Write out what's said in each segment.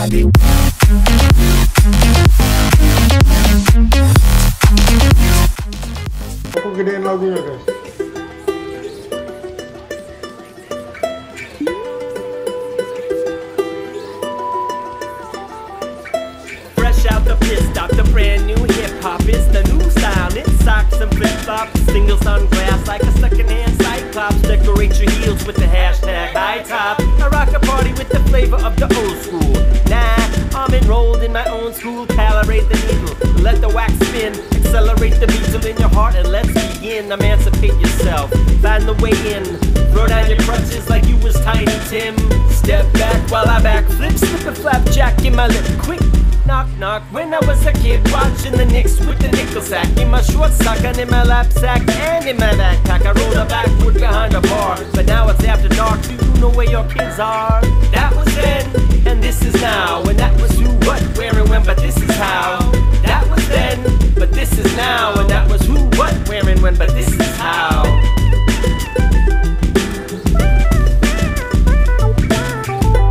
body. Aku gedein lagunya guys. Fresh out the pit stop, the brand new hip hop is the new style. It's socks and flip flops, singles on grass like a second hand cyclops. Decorate your heels with the hashtag high top. I rock a party with the flavor of the old school. Nah, I'm enrolled in my own school. Calibrate the needle, let the wax spin. Accelerate the beat till in your heart and let's begin. Emancipate yourself, find the way in. Throw down your crutches like you was Tiny Tim. Step back while I backflip, slip and flapjack in my lip. Quick knock knock. When I was a kid watching the Knicks with the nickel sack in my short sock and in my lap sack and in my backpack. I rolled a backward behind a bar, but now it's after dark. Do you know where your kids are? That was then, and this is now. And that was who, what, where, and when, but this is how. That was then, but this is now. And that was who, what, where, and when, but this is how.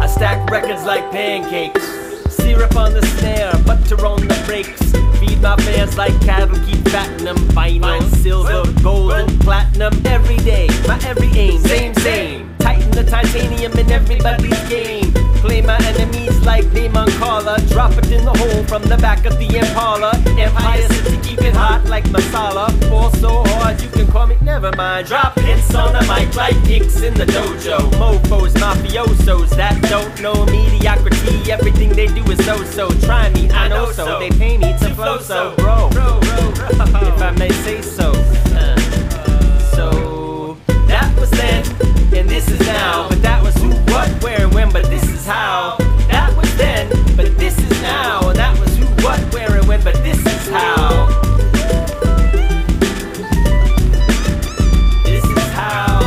I stack records like pancakes, syrup on the snare, butter on the brakes. Feed my fans like cattle, keep fattening them. Vinyl, silver, gold, and platinum. Every day, my every aim, same, same. Tighten the titanium in everybody's game. Play my enemies like Damon Carla. Drop it in the hole from the back of the Impala. Empire City, keep it hot like masala. Fall so hard, you can call me, never mind. Drop hits on the mic like kicks in the dojo. Mofos, mafiosos that don't know mediocrity. Everything they do is so-so. Try me, I know so. They pay me to flow so. Bro, bro, bro, bro. If I may say so. So, that was then, and this is now. But that was who, what, where, and when, but this is how. That was then, but this is now. And that was who, what, where, and when, but this is how. This is how.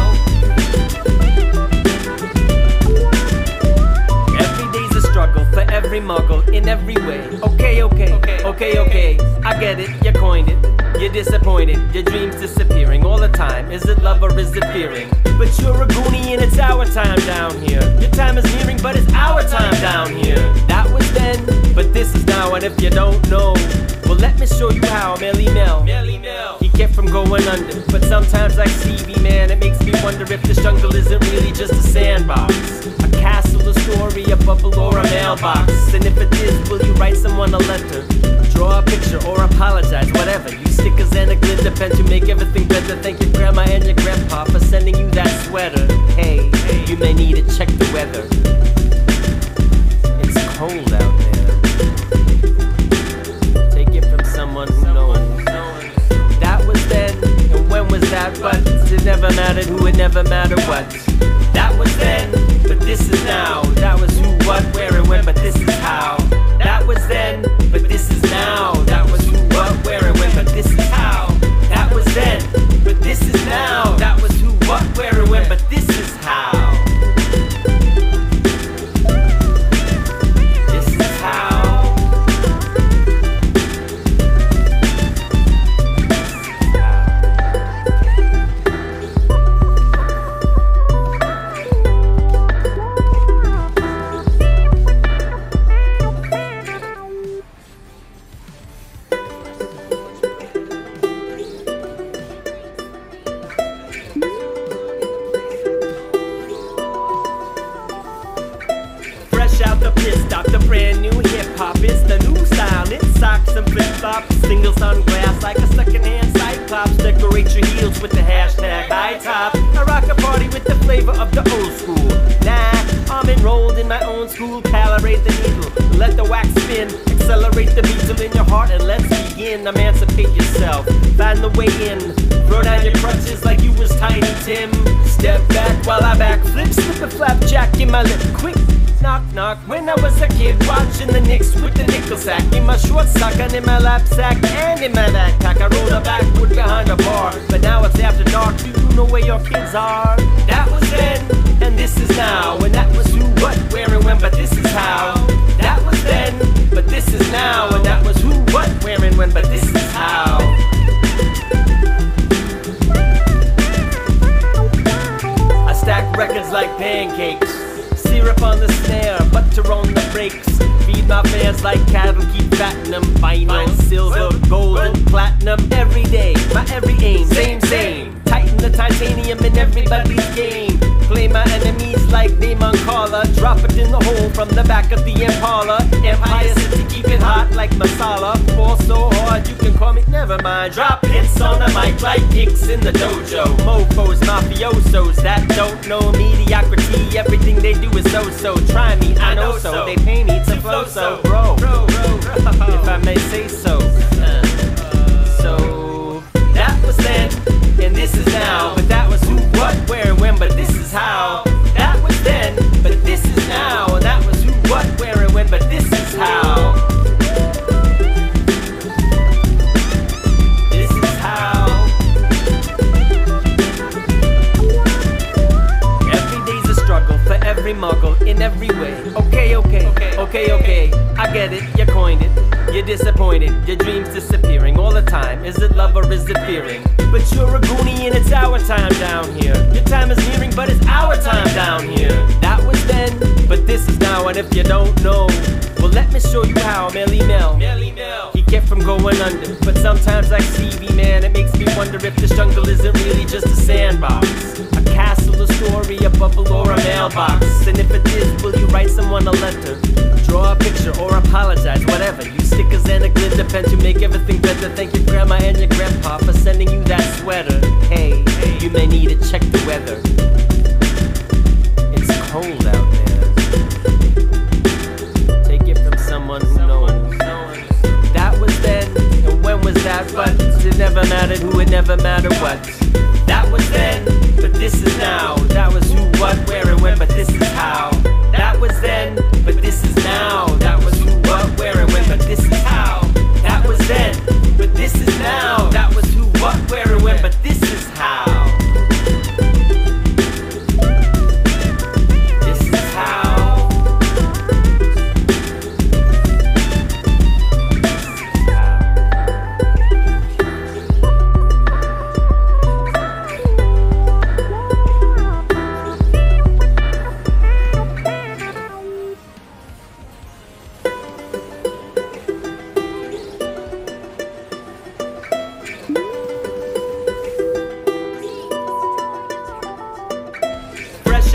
Every day's a struggle for every muggle in every way. Okay, okay, okay, okay, okay. I get it, you coined it. You're disappointed, your dreams disappearing all the time. Is it love or is it fearing? But you're a goonie and it's our time down here. Your time is nearing but it's our time down here. That was then, but this is now. And if you don't know, well let me show you how. Melly Mel, Melly Mel, he kept from going under. But sometimes like Stevie, man, it makes me wonder if this jungle isn't really just a sandbox, a castle, a story, a bubble, or a mailbox. And if it is, will you write someone a letter? Draw a picture or apologize, whatever. You stickers and a glitter pen to make everything better. Thank your grandma and your grandpa for sending you that sweater. Hey, hey, you may need to check the weather. It's cold out there. Take it from someone who knows. That was then, and when was that? But it never mattered who, it never mattered what. That was then, but this is now. That was who, what, where, and when, but this is how. That was then, but this is now. That was who, what, where, and when, but this is how. That was then, but this is now. That was who, what, where, and when, but this is how. This is out the pit stop, the brand new hip hop is the new style. It's socks and flip flops, singles on grass like a second hand cyclops. Decorate your heels with the hashtag high top. I rock a party with the flavor of the old school. Nah, I'm enrolled in my own school. Calibrate the needle, let the wax spin. Accelerate the beat till in your heart and let's begin. Emancipate yourself, find the way in. Throw down your crutches like you was Tiny Tim. Step back while I backflip, slip and flapjack in my lip. Quick knock knock. When I was a kid watching the Knicks with the nickel sack in my short sock and in my lap sack and in my backpack. I rolled a backward behind a bar, but now it's after dark. Do you know where your kids are? That was then, and this is now. And that was who, what, where, and when, but this is how. That was then, but this is now. And that was who, what, where, and when, but this is how. I stack records like pancakes, syrup on the snare, butter on the brakes. my fans like Adam, keep fattening them. Vinyl, silver, gold, and platinum. Every day, my every aim, same. Tighten the titanium in everybody's game. Play my enemies like Damon Carla. Drop it in the hole from the back of the Impala. Empire City, keep it hot like masala. Fall so hard, you can call me, never mind. Drop hits on the mic like kicks in the dojo. Mofos, mafiosos that don't know mediocrity. Everything they do is so-so. Try me, I know so. They pay me to flow so. Bro, if I may say so. So, that was then, and this is now. But that was who, what, where, and when, but this is how. That was then, but this is now. And that was who, what, where, and when, but this is how. This is how. Every day's a struggle for every muggle in every way. Okay, I get it, you coined it. You're disappointed, your dreams disappearing all the time. Is it love or is it fearing? But you're a goonie and it's our time down here. Your time is nearing, but it's our time down here. That was then, but this is now, and if you don't know, well, let me show you how. Melly Mel, he kept from going under. But sometimes, like Stevie, man, it makes me wonder if this jungle isn't really just a sandbox, a castle, a story, a bubble, or a mailbox. And if it is, will you write someone a letter? Draw a picture or apologize, whatever. Use stickers and a glitter pen to make everything better. Thank your grandma and your grandpa for sending you that sweater. Hey, you may need to check the weather. It's cold out there. Take it from someone who knows. That was then, and when was that? But it never mattered who, it never mattered what. That was then, but this is now. That was who, what, where, and when, but this is how. That was then, but this is now. That was who, what, where, and when, but this is how. That was then, but this is now. That was who, what, where, and when, but this is how. This is how.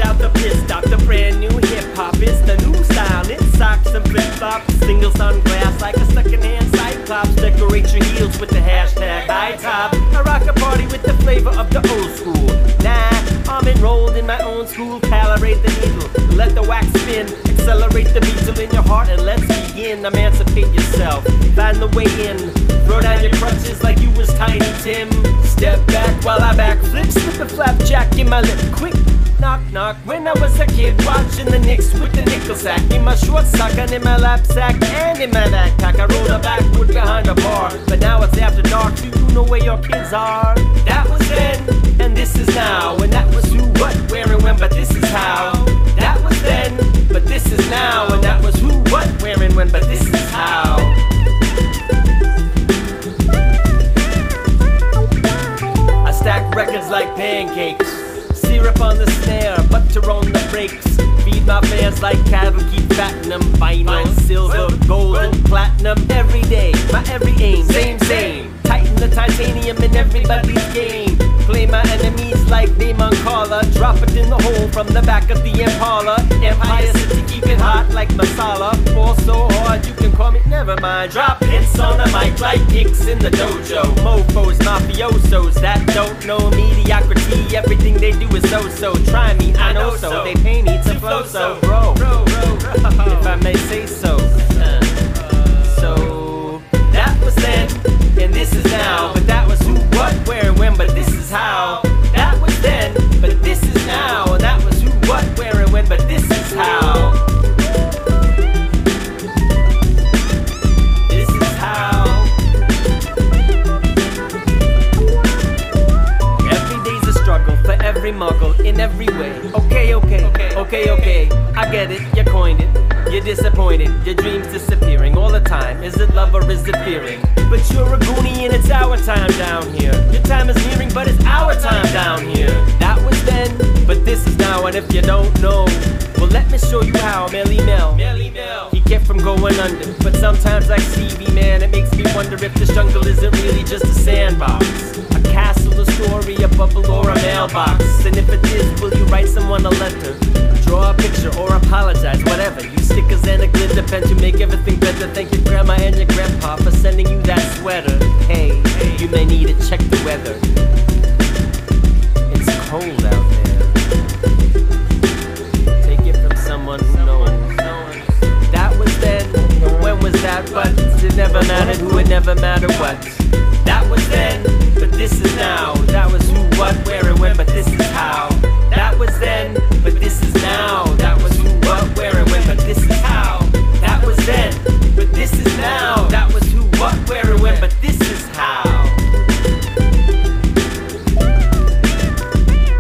Out the piss, doctor, brand new hip-hop. It's the new style, in socks and flip-flops, single sunglass like a second-hand cyclops. Decorate your heels with the hashtag high top. I rock a party with the flavor of the old school. Nah, I'm enrolled in my own school. Calibrate the needle, let the wax spin. Accelerate the beetle in your heart and let's begin. Emancipate yourself, find the way in. Throw down your crutches like you was Tiny Tim. Step back while I backflip, slip the flapjack in my lip. Quick knock knock, when I was a kid watching the Knicks with the nickel sack in my short sock and in my lap sack and in my backpack. I rolled a backward behind a bar, but now it's after dark. Do you know where your kids are? That was then, and this is now, and that was who, what, where, and when, but this is how. That was then, but this is now, and that was who, what, where, and when, but this is how. I stack records like pancakes. Syrup on the snare, butter on the brakes. Feed my fans like cattle, keep fattening them. Vinyl, silver, gold, and platinum. Every day, my every aim, same. Tighten the titanium in everybody's game. Play my enemies like Damon Carla. Drop it in the hole from the back of the Impala. Empire City, keep it hot like masala. Fall so hard, you can call me, never mind. Drop hits on the mic like kicks in the dojo. Mofos, mafiosos that don't know mediocrity. Everything they do is so-so. Try me, I know so. They pay me to flow so. Bro, if I may say so. So, that was then, and this is now. But that was who, what, where, and when, but this is how. That was then, but this is now. And that was who, what, where, and when, but this is how. Muggle in every way. Okay, I get it, you coined it. You're disappointed, your dreams disappearing all the time. Is it love or is it fearing? But you're a goonie and it's our time down here. Your time is nearing, but it's our time down here. That was then, but this is now, and if you don't know, well, let me show you how. Melly Mel, he kept from going under. But sometimes like Stevie, man, it makes me wonder if this jungle isn't really just a sandbox, a castle, a story, a bubble, or a mailbox. And if it is, will you write someone a letter, draw a picture, or apologize, whatever. You stickers and a glitter pen to make everything better. Thank your grandma and your grandpa for sending you that sweater. Hey, you may need to check the weather. It's cold out there. But it never mattered who, it never mattered what. That was then, but this is now. That was who, what, where, and when, but this is how. That was then, but this is now. That was who, what, where, and when, but this is how. That was then, but this is now. That was who, what, where, and when, but this is how.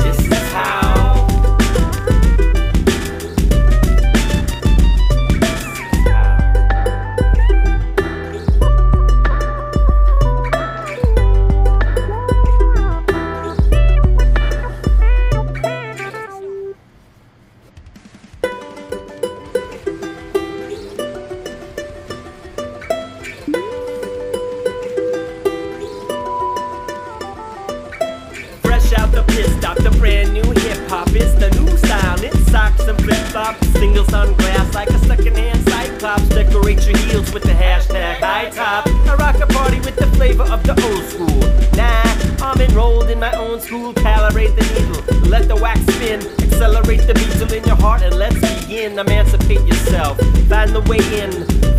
This is how. Out the pit stop, the brand new hip hop. It's the new style, knit socks and flip flops, singles on grass like a secondhand cyclops. Decorate your heels with the hashtag high top. I rock a party with the flavor of the old school. Nah, I'm enrolled in my own school. Calibrate the needle, let the wax spin, accelerate the beat in your heart, and let's begin. Emancipate yourself, find the way in.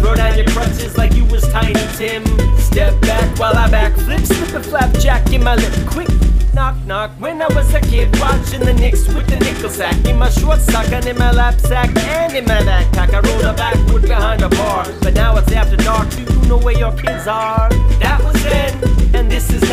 Throw down your crutches like you was Tiny Tim. Step back while I backflip, slip and flapjack in my lip. Quick. Knock, knock. When I was a kid, watching the Knicks with the nickel sack in my short sock and in my lap sack and in my backpack. I rolled a backward behind a bar, but now it's after dark. Do you know where your kids are? That was then, and this is now.